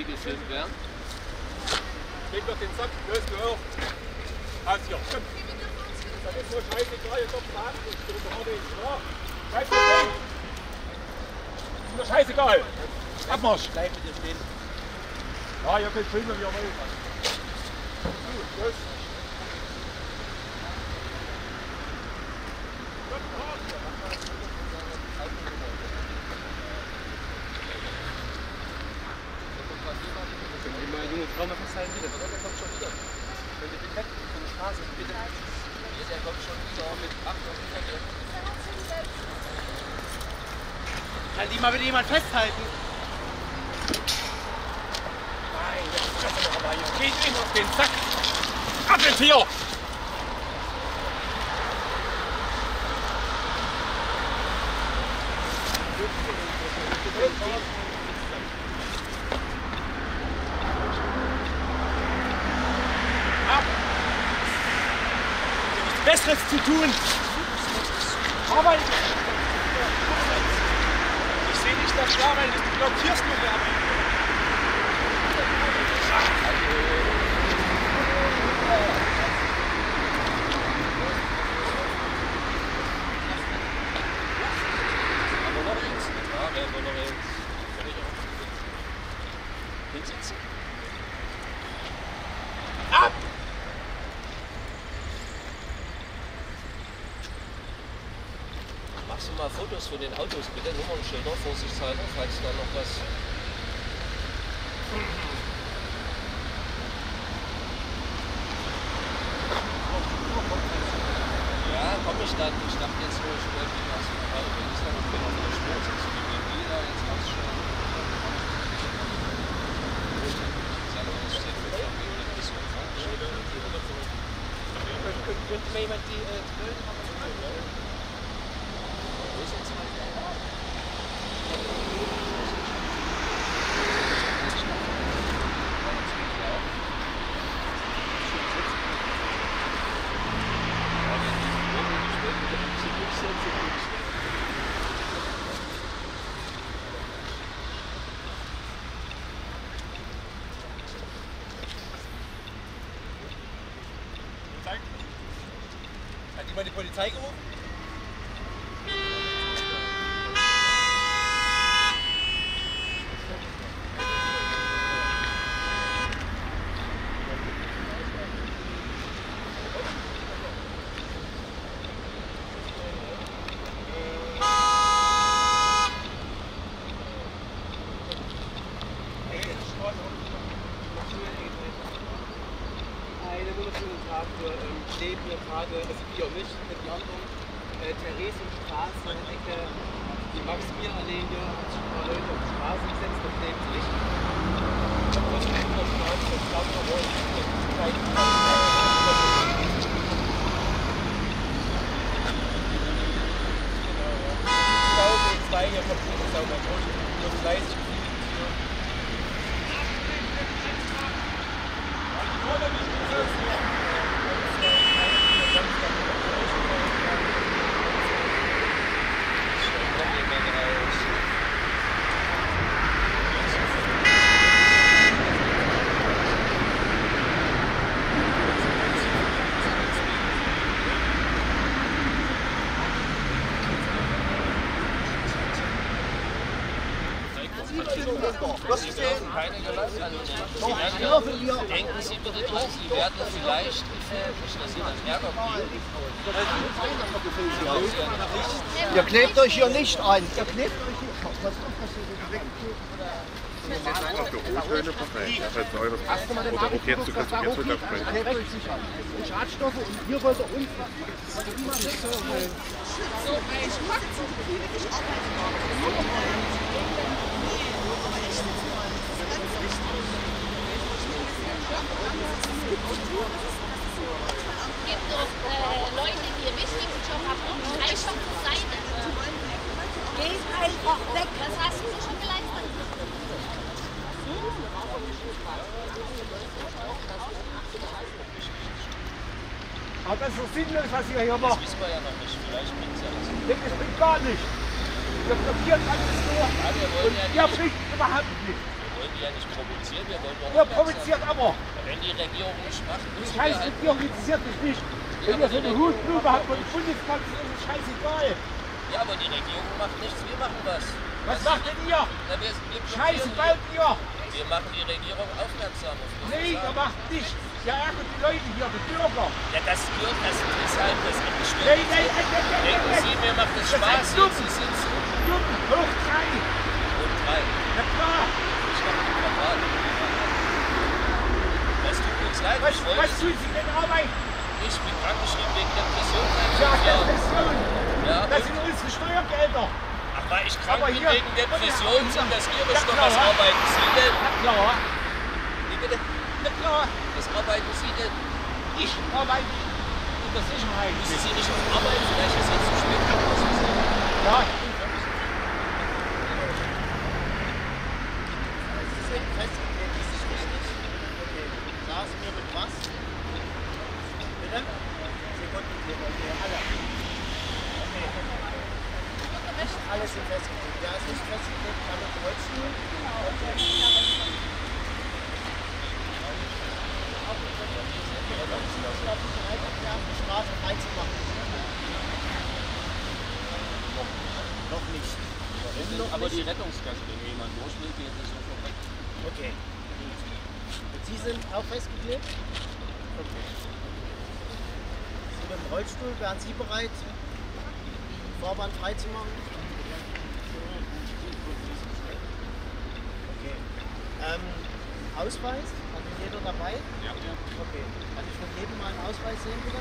sie gefilmt werden? Leg doch den Sack, löst du auf. Halt sie auf. Das ist nur scheißegal, jetzt auf den Arm. Ich drücke auch den Schlaf. Scheißegal. Das ist nur scheißegal. Abmarsch. Bleib bitte stehen. Ja, ihr könnt filmen, wie ihr wollt. Gut, los. Frau, man muss halt wieder. Der kommt schon wieder. Wenn ihr die Kette von der Straße bitte. Der kommt schon wieder mit 8 auf die Kette. Kann die mal bitte jemand festhalten? Nein, das ist doch nicht normal. Jetzt geht ihn auf den Sack. Ab ins Tier! Besseres zu tun. Aber ich sehe nicht das klar, weil du blockierst nur mehr. Aber noch links. Ja, aber noch links. Kann ich auch hinsitzen. Ab! Machst du mal Fotos von den Autos, bitte Nummernschilder, vorsichtshalber, falls da noch was... Ja, komm ich dann. Ich dachte jetzt nur, ich wollte die ersten Mal, wenn ich dann noch bin, auf der Spur sitze, die BMW da, jetzt machst du schon. Sag mal, was steht für BMW oder das ist umfangreich. Könnte mir jemand die Brillen haben? Hat jemand die Polizei gerufen? Wir stehen hier gerade, also wir und ich, mit die anderen, Theresienstraße, eine Ecke, die Maximilianallee hier, hat sich ein paar Leute auf die Straße gesetzt, das lebt sich. Ich habe das Gefühl, dass wir uns jetzt gerade zwei hier von Fuß ist sauber durch, nur fleißig fliegen hier. Ja, die denken Sie bitte dran, Sie werden vielleicht nicht. Ihr klebt euch hier nicht ein. Ihr klebt aber das ist so sinnlos, was ihr hier macht. Das wissen wir ja noch nicht, vielleicht bringt es ja was. Das bringt gar nicht. Ihr blockiert alles nur. Ja, wir wollen ja nicht. Ihr bringt überhaupt nicht. wollen die ja nicht provozieren, wir wollen nur... Ja, provoziert aber! Wenn die Regierung nicht macht, müssen wir... Die scheiß Regierung kritisiert mich nicht! Wenn ihr so eine Hutblume habt und den Bundeskanzler, ist es scheißegal! Ja, aber die Regierung macht nichts, wir machen was! Was macht denn ihr? Na, wir scheißegal, ihr! Wir machen die Regierung aufmerksam auf das. Nee, ihr macht nichts! Ja, ärgert die Leute hier, die Bürger. Ja, das gehört, das ist halt, das ist nicht schwer. Nein, denken Sie, mir macht das Spaß, jetzt Sie sind so. Juppen, hoch drei. Hoch drei. Na klar. Ich hab den Quadrat. Das tut uns leid. Was tun Sie denn arbeiten? Ich bin krankgeschrieben wegen Depression. Ja, Depression. Ja, das sind unsere Steuergelder. Ach, weil ich krank bin wegen Depression, sind das Ihre Steuerarbeiten. Sie denn? Na klar. Wie bitte? Na klar. Was arbeiten Sie denn? Ich arbeite in der Sicherheit. Müssen Sie nicht arbeiten? Vielleicht ist jetzt zu spät. Ja. Also Sie sind festgelegt, das ist richtig. Okay. Sagen Sie mir mit was? Bitte? Sie konnten okay, alle. Okay. Alle sind festgelegt. Ja, es ist festgelegt, alle kreuzen. Okay. Straße reinzumachen. Noch nicht. Aber die Rettungsgasse, wenn jemand durchschlägt, geht es sofort weg. Okay. Sie sind auch festgeklebt? Okay. Sie sind im Rollstuhl. Wären Sie bereit, die Fahrbahn freizumachen? Okay. Ausweis? Hat jeder dabei? Ja. Okay. Kann ich von jedem mal einen Ausweis sehen, bitte?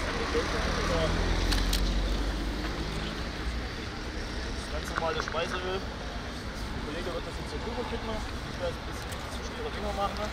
Das ganz normale Speiseöl. Der Kollege wird das jetzt zur Kurve kippen. Ich werde ein bisschen zu schwere Dinger machen.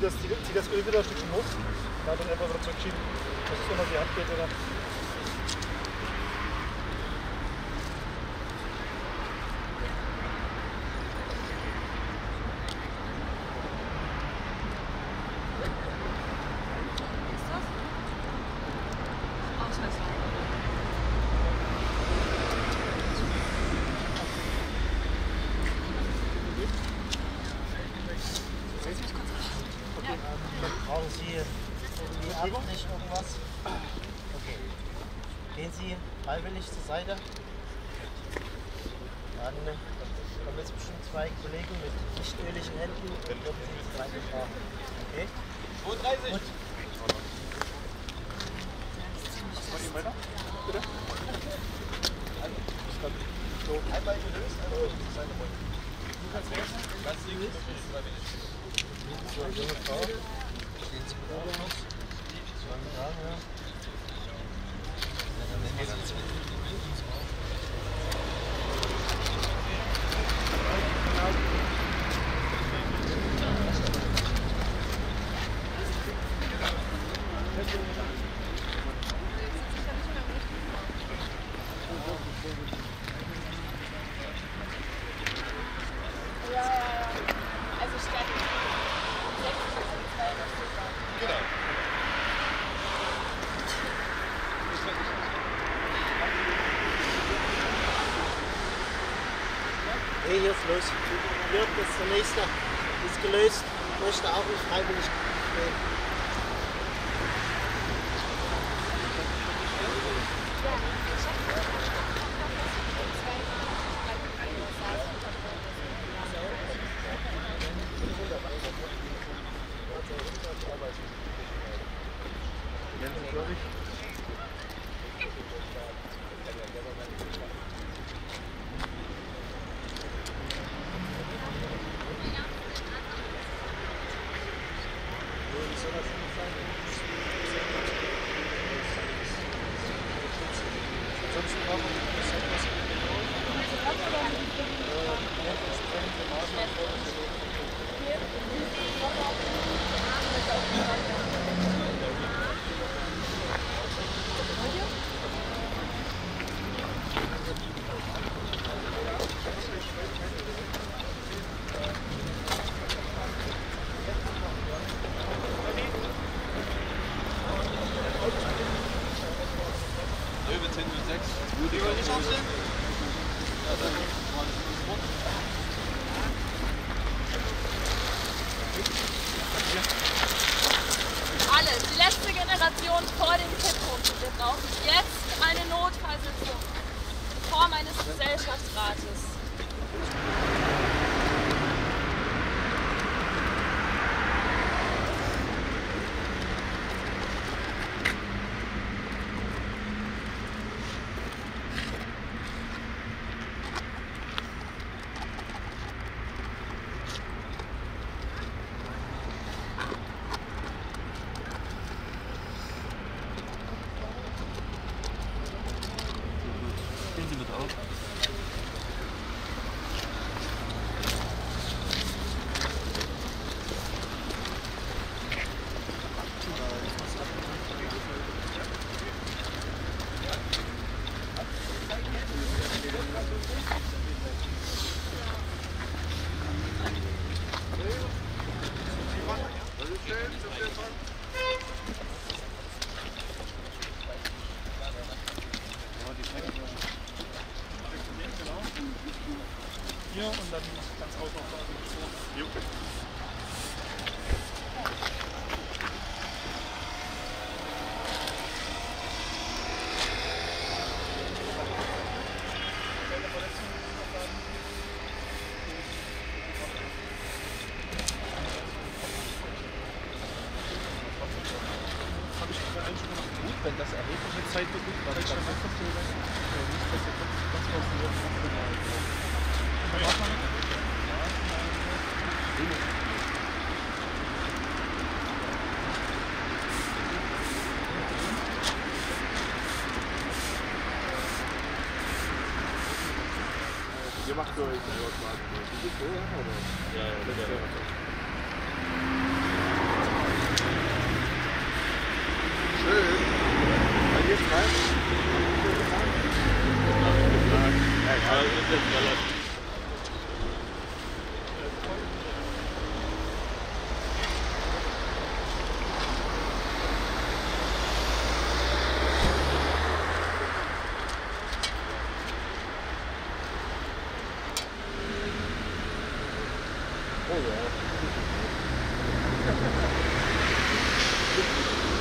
zieh das Öl wieder ein Stückchen hoch, dann einfach wieder zurückschieben, dass es immer die Hand geht oder. Brauchen Sie nicht irgendwas? Okay. Gehen Sie freiwillig zur Seite. Dann kommen jetzt bestimmt zwei Kollegen mit nicht öligen Händen und dann dürfen Sie uns reingefahren. Okay? 32! Gut. Bitte? So, einmal gelöst, einmal zur Seite rollen. Du kannst rechnen? Ganz links. So, junge Frau. Steht zu Probe noch. 2 Jahre, ja. Dann nehmen wir das mit. Hier ist los. Jörg ist der Nächste, ist gelöst und möchte auch nicht freiwillig gehen. Vor dem Kipppunkt. Wir brauchen jetzt eine Notfallsitzung in Form eines Gesellschaftsrates. Und dann ganz außen auf der Position. Habe ich das eigentlich schon noch gut, wenn das erhebliche Zeit beginnt, weil ich schon mal nicht, dass ihr das passiert. Ihr macht für euch selber quasi. Ist das so, oder? Ja, ja, das ist ja. Oh yeah.